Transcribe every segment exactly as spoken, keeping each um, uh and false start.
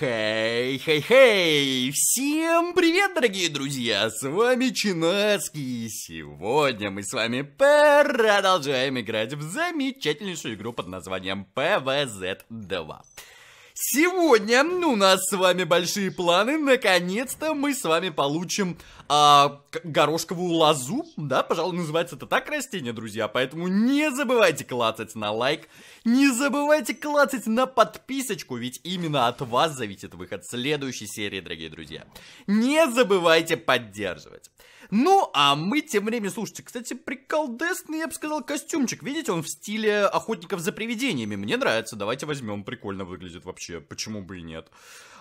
Хей-хей-хей! Всем привет, дорогие друзья! С вами Чинаски, и сегодня мы с вами продолжаем играть в замечательнейшую игру под названием Пэ вэ зет два. Сегодня у нас с вами большие планы. Наконец-то мы с вами получим а, горошковую лозу. Да, пожалуй, называется это так растение, друзья. Поэтому не забывайте клацать на лайк. Не забывайте клацать на подписочку. Ведь именно от вас зависит выход следующей серии, дорогие друзья. Не забывайте поддерживать. Ну, а мы тем временем, слушайте, кстати, приколдесный, я бы сказал, костюмчик. Видите, он в стиле охотников за привидениями. Мне нравится, давайте возьмем, прикольно выглядит вообще, почему бы и нет.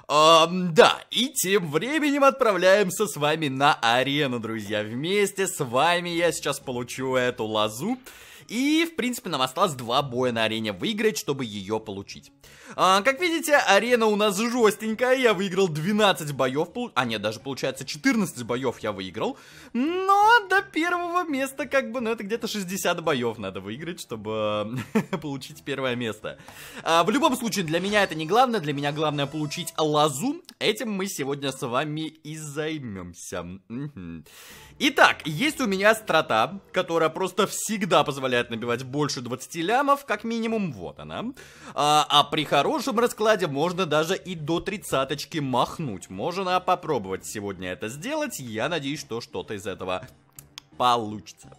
А, да, и тем временем отправляемся с вами на арену, друзья. Вместе с вами я сейчас получу эту лозу. И, в принципе, нам осталось два боя на арене выиграть, чтобы ее получить. А, как видите, арена у нас жестенькая. Я выиграл двенадцать боев. А нет, даже получается четырнадцать боев я выиграл. Но до первого места как бы, ну это где-то шестьдесят боев надо выиграть, чтобы получить первое место. А, в любом случае, для меня это не главное. Для меня главное получить лозу. Этим мы сегодня с вами и займемся. Итак, есть у меня страта, которая просто всегда позволяет набивать больше двадцати лямов, как минимум, вот она. А, а при хорошем раскладе можно даже и до тридцаточки махнуть. Можно попробовать сегодня это сделать. Я надеюсь, что что-то из этого получится.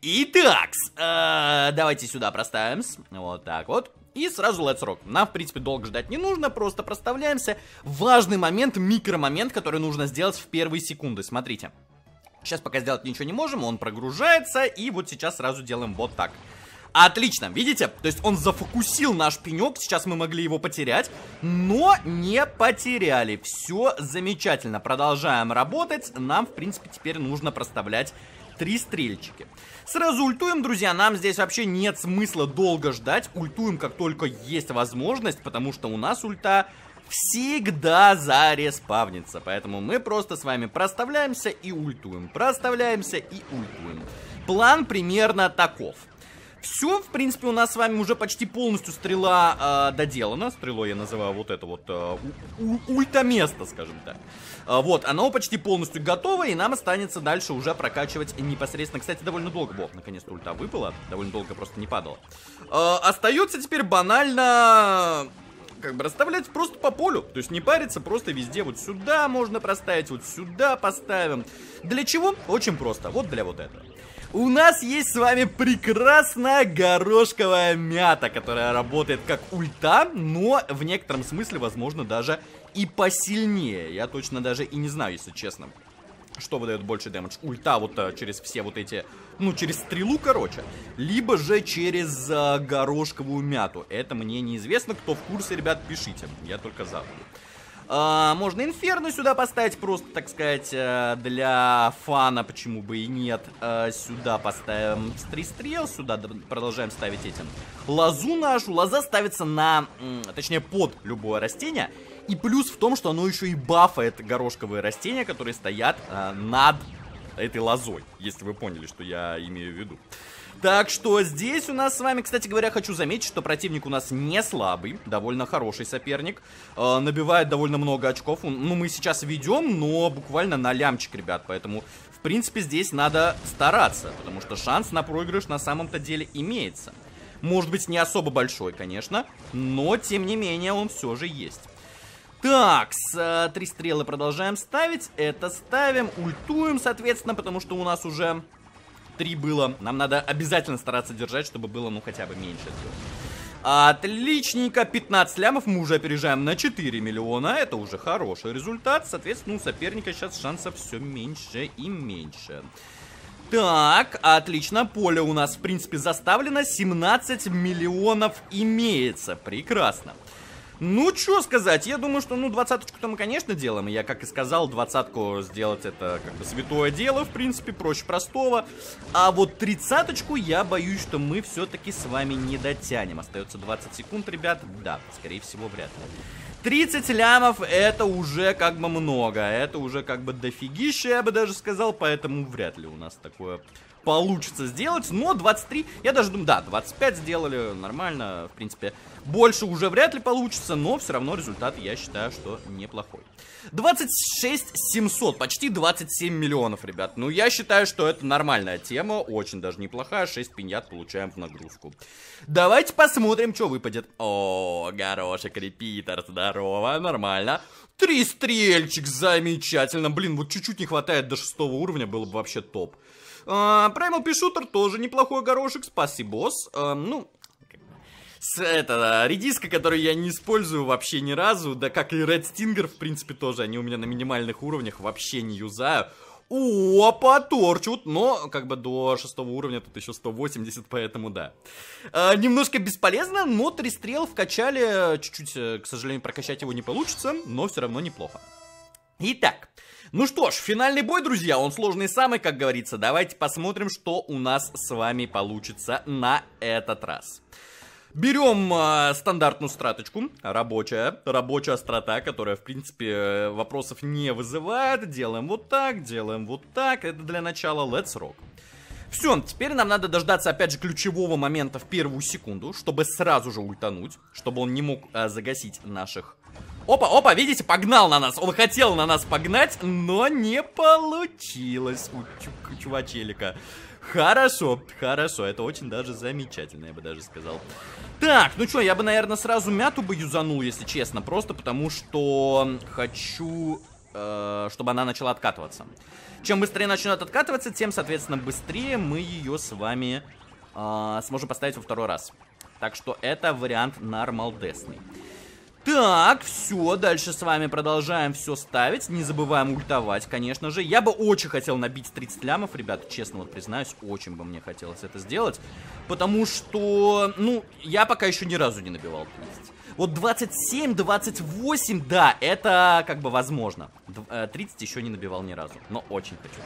Итак, э, давайте сюда проставим. Вот так вот. И сразу let's rock. Нам, в принципе, долго ждать не нужно, просто проставляемся. Важный момент, микромомент, который нужно сделать в первые секунды. Смотрите. Сейчас пока сделать ничего не можем, он прогружается, и вот сейчас сразу делаем вот так. Отлично, видите? То есть он зафокусил наш пенек, сейчас мы могли его потерять, но не потеряли. Все замечательно, продолжаем работать, нам, в принципе, теперь нужно проставлять три стрельчики. Сразу ультуем, друзья, нам здесь вообще нет смысла долго ждать, ультуем как только есть возможность, потому что у нас ульта... всегда зареспавнится. Поэтому мы просто с вами проставляемся и ультуем. Проставляемся и ультуем. План примерно таков. Все, в принципе, у нас с вами уже почти полностью стрела э, доделана. Стрелой я называю вот это вот э, ультаместо, скажем так. Э, вот, оно почти полностью готово, и нам останется дальше уже прокачивать непосредственно. Кстати, довольно долго, вот, наконец-то ульта выпала. Довольно долго просто не падала. Э, остается теперь банально... как бы расставлять просто по полю, то есть не париться, просто везде вот сюда можно проставить, вот сюда поставим. Для чего? Очень просто, вот для вот этого. У нас есть с вами прекрасная горошковая мята, которая работает как ульта, но в некотором смысле, возможно, даже и посильнее. Я точно даже и не знаю, если честно, что выдает больше дэмэдж. Ульта вот через все вот эти, ну через стрелу, короче. Либо же через а, горошковую мяту. Это мне неизвестно. Кто в курсе, ребят, пишите. Я только за. А, можно инферно сюда поставить. Просто, так сказать, для фана, почему бы и нет. А, сюда поставим три стрел. Сюда продолжаем ставить этим лозу нашу. Лоза ставится на, точнее под любое растение. И плюс в том, что оно еще и бафает горошковые растения, которые стоят э, над этой лозой. Если вы поняли, что я имею в виду. Так что здесь у нас с вами, кстати говоря, хочу заметить, что противник у нас не слабый. Довольно хороший соперник. Э, набивает довольно много очков. Ну, мы сейчас ведем, но буквально на лямчик, ребят. Поэтому, в принципе, здесь надо стараться. Потому что шанс на проигрыш на самом-то деле имеется. Может быть, не особо большой, конечно. Но, тем не менее, он все же есть. Так, три стрелы продолжаем ставить. Это ставим, ультуем, соответственно, потому что у нас уже три было. Нам надо обязательно стараться держать, чтобы было, ну, хотя бы меньше. Отличненько, пятнадцать лямов мы уже опережаем на четыре миллиона. Это уже хороший результат. Соответственно, у соперника сейчас шансов все меньше и меньше. Так, отлично, поле у нас, в принципе, заставлено. семнадцать миллионов имеется. Прекрасно. Ну, что сказать, я думаю, что, ну, двадцаточку-то мы, конечно, делаем. Я, как и сказал, двадцатку сделать это как бы святое дело, в принципе, проще простого. А вот тридцаточку я боюсь, что мы все-таки с вами не дотянем. Остается двадцать секунд, ребят, да, скорее всего, вряд ли. тридцать лямов это уже как бы много, это уже как бы дофигища, я бы даже сказал, поэтому вряд ли у нас такое получится сделать, но двадцать три, я даже думаю, да, двадцать пять сделали, нормально, в принципе, больше уже вряд ли получится, но все равно результат, я считаю, что неплохой. двадцать шесть семьсот, почти двадцать семь миллионов, ребят, ну я считаю, что это нормальная тема, очень даже неплохая, шесть пиньят получаем в нагрузку. Давайте посмотрим, что выпадет. О, горошек, репитер, здорово, нормально. Три стрельчик, замечательно, блин, вот чуть-чуть не хватает до шестого уровня, было бы вообще топ. Primal Пишутер тоже неплохой горошек, спасибо, босс. А, ну, с, это редиска, которую я не использую вообще ни разу, да как и Red Stinger, в принципе, тоже, они у меня на минимальных уровнях, вообще не юзаю. О, поторчут, но как бы до шестого уровня тут еще сто восемьдесят, поэтому да. А, немножко бесполезно, но три стрел вкачали, чуть-чуть, к сожалению, прокачать его не получится, но все равно неплохо. Итак, ну что ж, финальный бой, друзья, он сложный самый, как говорится. Давайте посмотрим, что у нас с вами получится на этот раз. Берем э, стандартную страточку, рабочая, рабочая страта, которая, в принципе, вопросов не вызывает. Делаем вот так, делаем вот так, это для начала let's rock. Все, теперь нам надо дождаться, опять же, ключевого момента в первую секунду, чтобы сразу же ультануть, чтобы он не мог э, загасить наших... Опа, опа, видите, погнал на нас. Он хотел на нас погнать, но не получилось у чувачелика. Хорошо, хорошо, это очень даже замечательно, я бы даже сказал. Так, ну что, я бы, наверное, сразу мяту бы юзанул, если честно. Просто потому, что хочу, э, чтобы она начала откатываться. Чем быстрее начнет откатываться, тем, соответственно, быстрее мы ее с вами э, сможем поставить во второй раз. Так что это вариант нормалдесный. Так, все, дальше с вами продолжаем все ставить, не забываем ультовать, конечно же. Я бы очень хотел набить тридцать лямов, ребят, честно вот признаюсь, очень бы мне хотелось это сделать. Потому что, ну, я пока еще ни разу не набивал тридцать. Вот двадцать семь, двадцать восемь, да, это как бы возможно. тридцать еще не набивал ни разу, но очень хочу.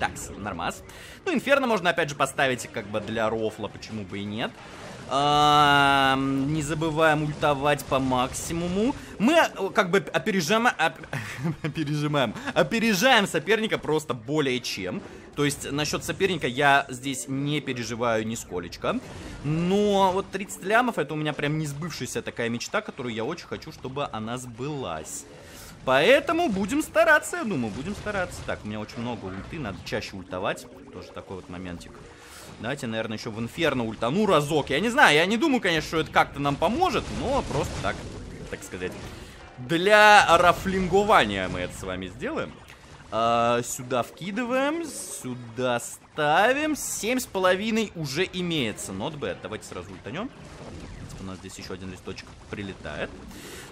Так, нормас. Ну, Инферно можно опять же поставить как бы для рофла, почему бы и нет. А, не забываем ультовать по максимуму. Мы как бы опережаем, оп, опережаем, опережаем соперника просто более чем. То есть насчет соперника я здесь не переживаю нисколечко. Но вот тридцать лямов это у меня прям не сбывшаяся такая мечта, которую я очень хочу, чтобы она сбылась. Поэтому будем стараться, я думаю, будем стараться. Так, у меня очень много ульты, надо чаще ультовать. Тоже такой вот моментик. Давайте, наверное, еще в Инферно ультану разок. Я не знаю, я не думаю, конечно, что это как-то нам поможет, но просто так, так сказать, для рафлингования мы это с вами сделаем. А, сюда вкидываем, сюда ставим. семь с половиной уже имеется. Not bad. Давайте сразу ультанем. У нас здесь еще один листочек прилетает.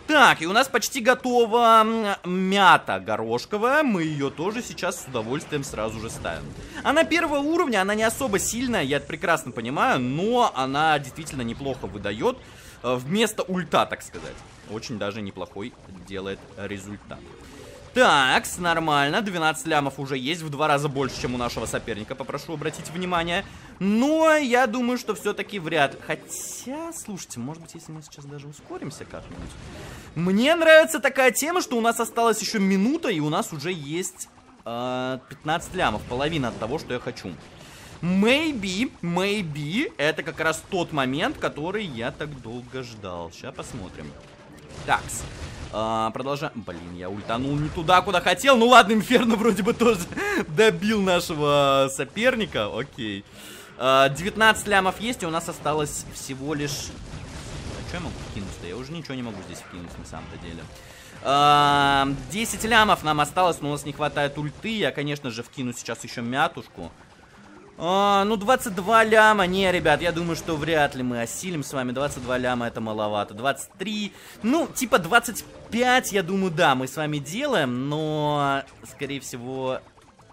Так, и у нас почти готова мята горошковая. Мы ее тоже сейчас с удовольствием сразу же ставим. Она первого уровня, она не особо сильная, я это прекрасно понимаю, но она действительно неплохо выдает вместо ульта, так сказать. Очень даже неплохой делает результат. Так, нормально, двенадцать лямов уже есть, в два раза больше, чем у нашего соперника, попрошу обратить внимание. Но я думаю, что все-таки вряд ли. Хотя, слушайте, может быть, если мы сейчас даже ускоримся как-нибудь. Мне нравится такая тема, что у нас осталась еще минута, и у нас уже есть э, пятнадцать лямов, половина от того, что я хочу. Maybe, maybe, это как раз тот момент, который я так долго ждал. Сейчас посмотрим. Такс. А, продолжаем. Блин, я ультанул не туда, куда хотел. Ну ладно, Инферно вроде бы тоже добил нашего соперника. Окей. А, девятнадцать лямов есть, и у нас осталось всего лишь... А что я могу вкинуть-то? Я уже ничего не могу здесь вкинуть на самом-то деле. А, десять лямов нам осталось, но у нас не хватает ульты. Я, конечно же, вкину сейчас еще мятушку. А, ну, двадцать два ляма. Не, ребят, я думаю, что вряд ли мы осилим с вами. двадцать два ляма это маловато. двадцать три. Ну, типа двадцать пять, я думаю, да, мы с вами делаем. Но, скорее всего,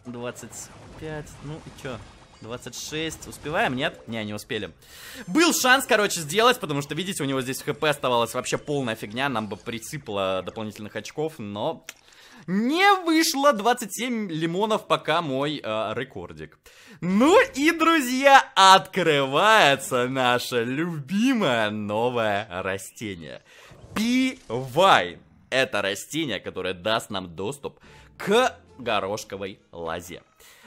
двадцать пять. Ну, и чё? двадцать шесть. Успеваем? Нет? Не, не успели. Был шанс, короче, сделать, потому что, видите, у него здесь хп оставалась вообще полная фигня. Нам бы присыпало дополнительных очков, но... Не вышло, двадцать семь лимонов пока мой э, рекордик. Ну и, друзья, открывается наше любимое новое растение. Пивайн. Это растение, которое даст нам доступ к горошковой лозе.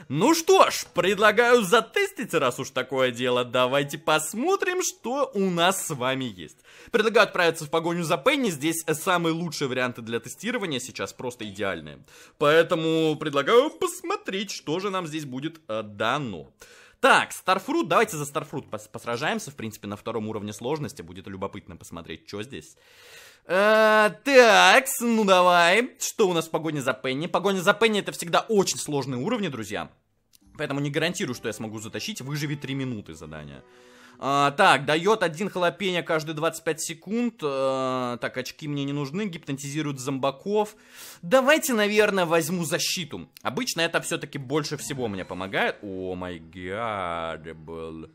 Ну что ж, предлагаю затестить, раз уж такое дело. Давайте посмотрим, что у нас с вами есть. Предлагаю отправиться в погоню за Пенни. Здесь самые лучшие варианты для тестирования сейчас просто идеальные. Поэтому предлагаю посмотреть, что же нам здесь будет э, дано. Так, Старфрут, давайте за Старфрут посражаемся. В принципе, на втором уровне сложности будет любопытно посмотреть, что здесь. А, так, ну давай. Что у нас в погоне за Пенни? Погоня за Пенни — это всегда очень сложные уровни, друзья. Поэтому не гарантирую, что я смогу затащить. Выживи три минуты задания. А, так, дает один халапеньо каждые двадцать пять секунд. А, так, очки мне не нужны. Гипнотизирует зомбаков. Давайте, наверное, возьму защиту. Обычно это все-таки больше всего мне помогает. О май гад, был...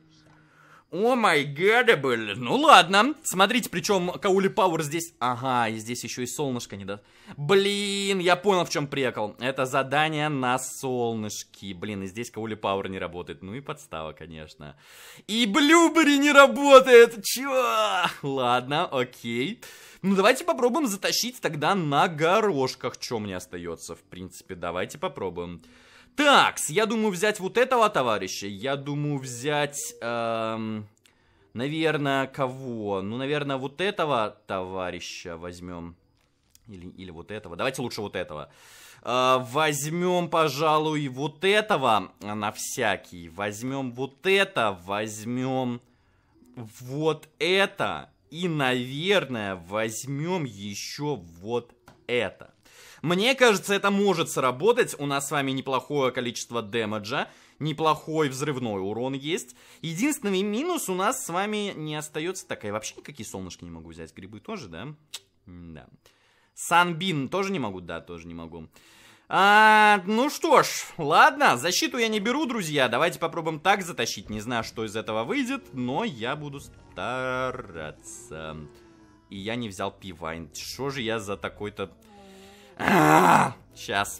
О май гад, был... Ну ладно. Смотрите, причем Каули Пауэр здесь... Ага, и здесь еще и солнышко не даст. Блин, я понял, в чем прикол. Это задание на солнышке. Блин, и здесь Каули Пауэр не работает. Ну и подстава, конечно. И Блюбери не работает. Чё? Ладно, окей. Ну давайте попробуем затащить тогда на горошках. Что мне остается, в принципе. Давайте попробуем. Такс, я думаю взять вот этого товарища. Я думаю взять, эм, наверное, кого? Ну, наверное, вот этого товарища возьмем. Или, или вот этого. Давайте лучше вот этого. Э, возьмем, пожалуй, вот этого на всякий. Возьмем вот это. Возьмем вот это. И, наверное, возьмем еще вот это. Мне кажется, это может сработать. У нас с вами неплохое количество демеджа, неплохой взрывной урон есть. Единственный минус, у нас с вами не остается... Так, я вообще никакие солнышки не могу взять. Грибы тоже, да? Да. Санбин тоже не могу? Да, тоже не могу. А, ну что ж, ладно, защиту я не беру, друзья. Давайте попробуем так затащить. Не знаю, что из этого выйдет, но я буду стараться. И я не взял пивайн. Что же я за такой-то... А-а-а! Сейчас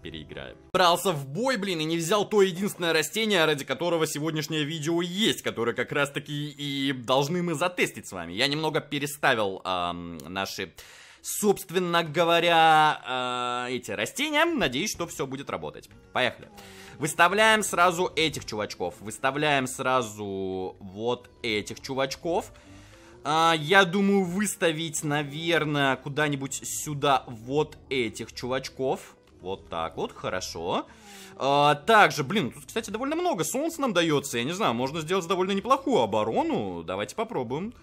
переиграем. Брался в бой, блин, и не взял то единственное растение, ради которого сегодняшнее видео есть, которое как раз таки и должны мы затестить с вами. Я немного переставил эм, наши, собственно говоря, э, эти растения. Надеюсь, что все будет работать. Поехали. Выставляем сразу этих чувачков. Выставляем сразу вот этих чувачков. Uh, я думаю выставить, наверное, куда-нибудь сюда вот этих чувачков. Вот так вот, хорошо. Uh, также, блин, тут, кстати, довольно много солнца нам дается. Я не знаю, можно сделать довольно неплохую оборону. Давайте попробуем.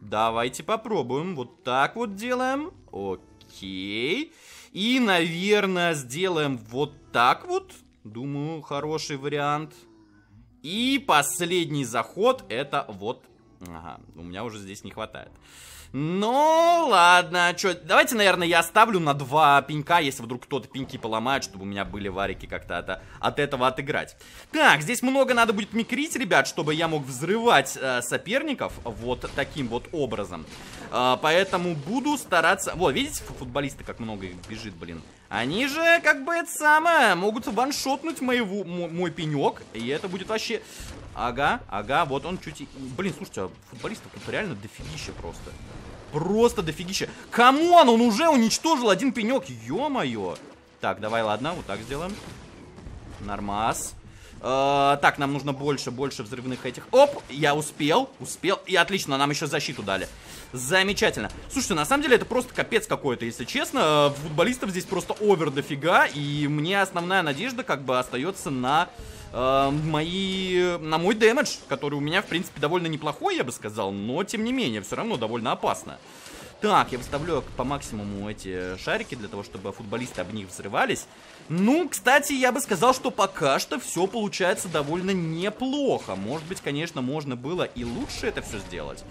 Давайте попробуем. Вот так вот делаем. Окей. И, наверное, сделаем вот так вот. Думаю, хороший вариант. И последний заход — это вот... Ага, у меня уже здесь не хватает. Ну, ладно, чё, давайте, наверное, я оставлю на два пенька, если вдруг кто-то пеньки поломает, чтобы у меня были варики как-то от, от этого отыграть. Так, здесь много надо будет микрить, ребят, чтобы я мог взрывать э, соперников вот таким вот образом. Э, поэтому буду стараться... Вот, видите, футболисты как много их бежит, блин. Они же, как бы, это самое, могут ваншотнуть моего, мой пенек, и это будет вообще... Ага, ага, вот он чуть... Блин, слушайте, а футболистов тут реально дофигища просто. Просто дофигища. Камон, он уже уничтожил один пенек, ё-моё. Так, давай, ладно, вот так сделаем. Нормас. Э-э, так, нам нужно больше, больше взрывных этих. Оп, я успел, успел. И отлично, нам еще защиту дали. Замечательно. Слушайте, на самом деле это просто капец какой-то, если честно. Футболистов здесь просто овер дофига. И мне основная надежда как бы остается на... мои... на мой дэмэдж, который у меня, в принципе, довольно неплохой, я бы сказал, но, тем не менее, все равно довольно опасно. Так, я выставлю по максимуму эти шарики для того, чтобы футболисты об них взрывались. Ну, кстати, я бы сказал, что пока что все получается довольно неплохо. Может быть, конечно, можно было и лучше это все сделать,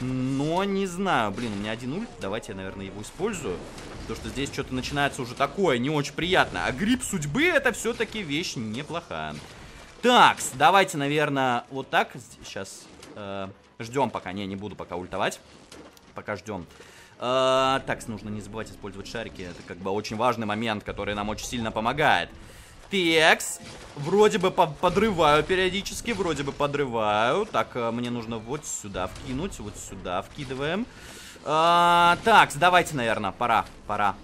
но не знаю. Блин, у меня один ульт, давайте я, наверное, его использую. Потому что здесь что-то начинается уже такое, не очень приятно. А гриб судьбы — это все-таки вещь неплохая. Так, давайте, наверное, вот так. Сейчас э, ждем пока. Не, не буду пока ультовать. Пока ждем. Э, так, нужно не забывать использовать шарики. Это как бы очень важный момент, который нам очень сильно помогает. Текс. Вроде бы подрываю периодически. Вроде бы подрываю. Так, мне нужно вот сюда вкинуть. Вот сюда вкидываем. Э, так, давайте, наверное, пора. Пора.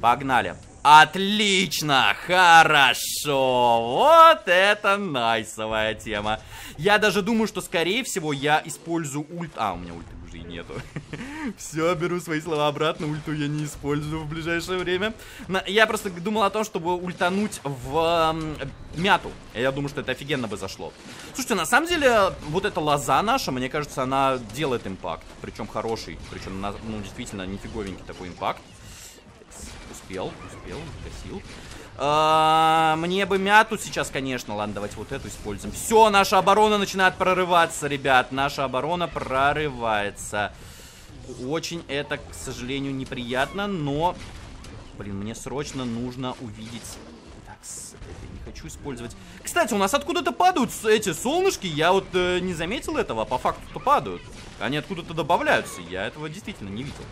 Погнали. Отлично, хорошо, вот это найсовая тема. Я даже думаю, что скорее всего я использую ульт. А, у меня ульты уже и нету. Все, беру свои слова обратно, ульту я не использую в ближайшее время. Я просто думал о том, чтобы ультануть в мяту. Я думаю, что это офигенно бы зашло. Слушайте, на самом деле, вот эта лоза наша, мне кажется, она делает импакт. Причем хороший, причем, ну, действительно, нифиговенький такой импакт. Успел, успел, гасил. А, мне бы мяту сейчас, конечно. Ладно, давайте вот эту используем. Все, наша оборона начинает прорываться, ребят. Наша оборона прорывается. Очень это, к сожалению, неприятно, но... Блин, мне срочно нужно увидеть... Так, это не хочу использовать. Кстати, у нас откуда-то падают эти солнышки. Я вот э, не заметил этого, а по факту-то падают. Они откуда-то добавляются. Я этого действительно не видел.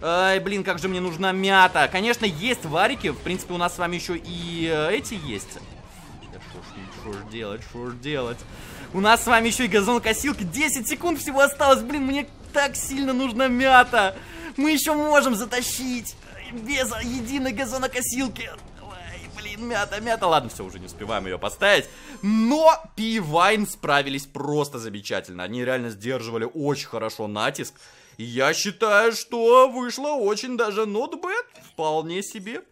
Ай, блин, как же мне нужна мята. Конечно, есть варики. В принципе, у нас с вами еще и эти есть. Что ж, что ж делать, что ж делать. У нас с вами еще и газонокосилки. десять секунд всего осталось. Блин, мне так сильно нужна мята. Мы еще можем затащить без единой газонокосилки. Блин, мята, мята. Ладно, все, уже не успеваем ее поставить. Но Пивайн справились просто замечательно. Они реально сдерживали очень хорошо натиск. Я считаю, что вышло очень даже нотбэт, вполне себе.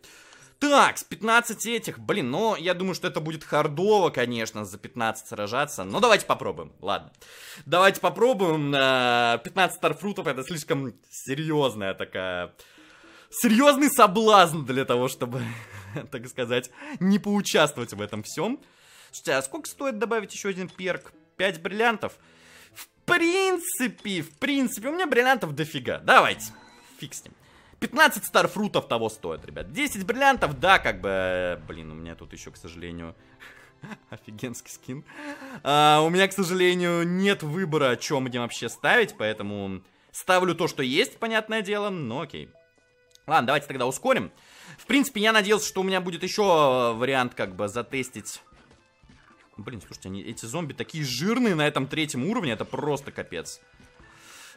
Так, с пятнадцати этих, блин, ну, я думаю, что это будет хардово, конечно, за пятнадцать сражаться. Но давайте попробуем, ладно. Давайте попробуем, пятнадцать старфрутов, это слишком серьезная такая... Серьезный соблазн для того, чтобы, так сказать, не поучаствовать в этом всем. Слушайте, а сколько стоит добавить еще один перк? пять бриллиантов? В принципе, в принципе, у меня бриллиантов дофига. Давайте, фиг с ним. пятнадцать старфрутов того стоит, ребят. десять бриллиантов, да, как бы... Блин, у меня тут еще, к сожалению... Офигенский скин. А, у меня, к сожалению, нет выбора, о чем мне вообще ставить, поэтому ставлю то, что есть, понятное дело, но окей. Ладно, давайте тогда ускорим. В принципе, я надеялся, что у меня будет еще вариант, как бы, затестить... Блин, слушайте, они, эти зомби такие жирные на этом третьем уровне, это просто капец.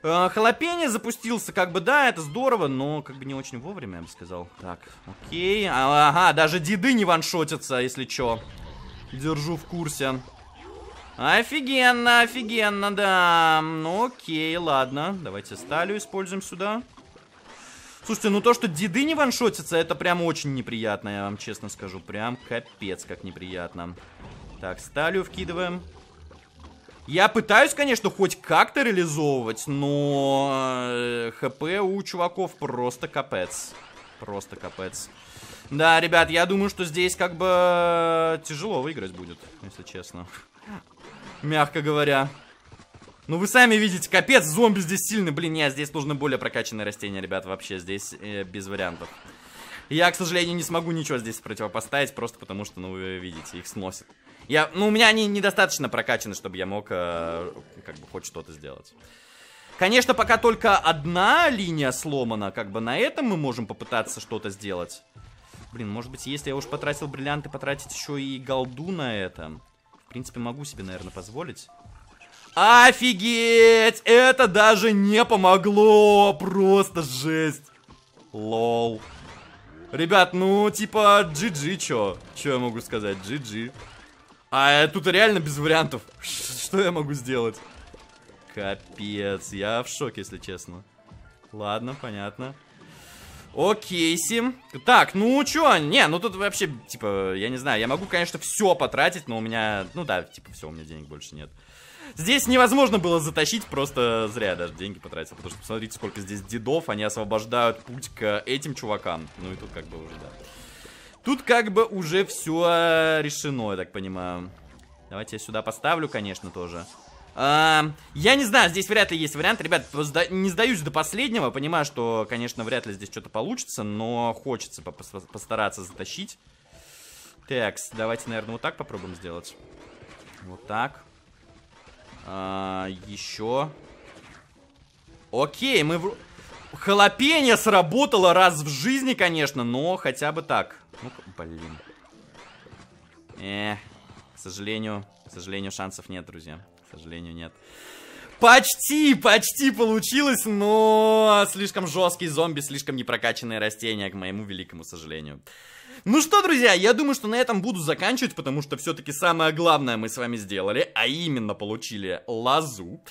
Э, халапеньо запустился, как бы, да, это здорово, но как бы не очень вовремя, я бы сказал. Так, окей, а, ага, даже деды не ваншотятся, если чё. Держу в курсе. Офигенно, офигенно, да. Ну, окей, ладно, давайте сталью используем сюда. Слушайте, ну то, что деды не ваншотятся, это прям очень неприятно, я вам честно скажу. Прям капец, как неприятно. Так, сталью вкидываем. Я пытаюсь, конечно, хоть как-то реализовывать, но ХП у чуваков просто капец. Просто капец. Да, ребят, я думаю, что здесь как бы тяжело выиграть будет, если честно. Мягко говоря. Ну вы сами видите, капец, зомби здесь сильны. Блин, нет, здесь нужно более прокачанные растения, ребят, вообще здесь э, без вариантов. Я, к сожалению, не смогу ничего здесь противопоставить, просто потому что, ну, вы видите, их сносит. Я, ну, у меня они недостаточно прокачаны, чтобы я мог, э, как бы, хоть что-то сделать. Конечно, пока только одна линия сломана, как бы на этом мы можем попытаться что-то сделать. Блин, может быть, если я уж потратил бриллианты, потратить еще и голду на это. В принципе, могу себе, наверное, позволить. Офигеть! Это даже не помогло! Просто жесть! Лол. Ребят, ну, типа, джи джи, чё? Чё я могу сказать? джи джи. А тут реально без вариантов. Что я могу сделать? Капец, я в шоке, если честно. Ладно, понятно. Окей, Сим. Так, ну, чё? Не, ну тут вообще, типа, я не знаю. Я могу, конечно, все потратить, но у меня... Ну да, типа, все, у меня денег больше нет. Здесь невозможно было затащить, просто зря я даже деньги потратил. Потому что посмотрите, сколько здесь дедов, они освобождают путь к этим чувакам. Ну и тут как бы уже, да. Тут как бы уже все решено, я так понимаю. Давайте я сюда поставлю, конечно, тоже. А, я не знаю, здесь вряд ли есть вариант. Ребят, не сдаюсь до последнего. Понимаю, что, конечно, вряд ли здесь что-то получится, но хочется постараться затащить. Так, давайте, наверное, вот так попробуем сделать. Вот так. А, еще. Окей, мы в... Халапеньо сработало раз в жизни, конечно, но хотя бы так. Ну-ка, блин. Эх, к сожалению, к сожалению, шансов нет, друзья. К сожалению, нет. Почти, почти получилось, но слишком жесткие зомби, слишком непрокачанные растения, к моему великому сожалению. Ну что, друзья, я думаю, что на этом буду заканчивать, потому что все-таки самое главное мы с вами сделали, а именно получили лозу.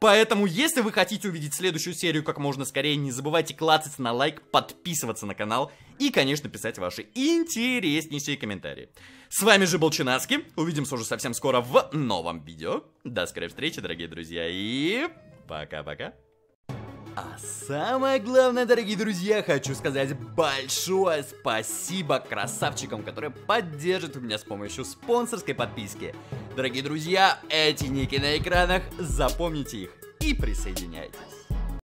Поэтому, если вы хотите увидеть следующую серию как можно скорее, не забывайте клацать на лайк, подписываться на канал и, конечно, писать ваши интереснейшие комментарии. С вами же был Чинаски, увидимся уже совсем скоро в новом видео. До скорой встречи, дорогие друзья, и пока-пока. А самое главное, дорогие друзья, хочу сказать большое спасибо красавчикам, которые поддержат меня с помощью спонсорской подписки. Дорогие друзья, эти ники на экранах, запомните их и присоединяйтесь.